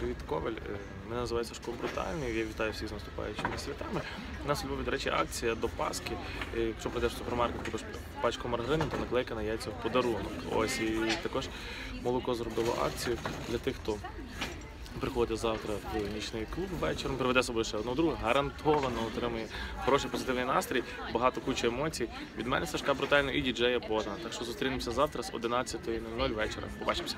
Привіт, Ковель. Мене називають Сашко Брутальний. Я вітаю всіх з наступаючими святами. У нас у Львові, до речі, акція до Пасхи. Якщо прийдеш в супермаркет, купиш пачку маргарину та наклейка на яйця в подарунок. Ось, і також молоко зробило акцію для тих, хто приходить завтра в нічний клуб вечором, приведе з собою ще одного друга, гарантовано отримує хороший позитивний настрій, багато кучу емоцій. Від мене Сашка Брутальний і діджея Пона. Так що зустрінемося завтра з 11:00 вечора. Побачимося.